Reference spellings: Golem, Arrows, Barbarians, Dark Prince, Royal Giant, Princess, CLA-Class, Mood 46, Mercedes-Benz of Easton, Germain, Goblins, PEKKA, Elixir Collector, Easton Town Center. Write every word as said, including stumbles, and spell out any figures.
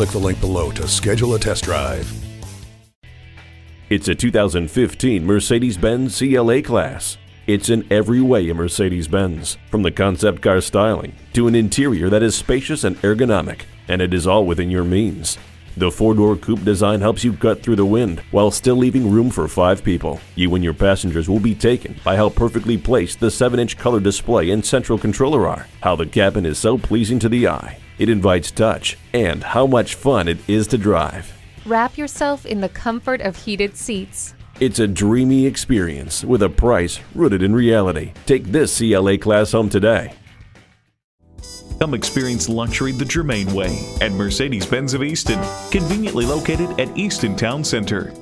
click the link below to schedule a test drive. It's a two thousand fifteen Mercedes-Benz C L A class. It's in every way a Mercedes-Benz, from the concept car styling to an interior that is spacious and ergonomic, and it is all within your means. The four-door coupe design helps you cut through the wind while still leaving room for five people. You and your passengers will be taken by how perfectly placed the seven inch color display and central controller are, how the cabin is so pleasing to the eye, it invites touch, and how much fun it is to drive. Wrap yourself in the comfort of heated seats. It's a dreamy experience with a price rooted in reality. Take this C L A class home today. Come experience luxury the Germain way at Mercedes-Benz of Easton, conveniently located at Easton Town Center.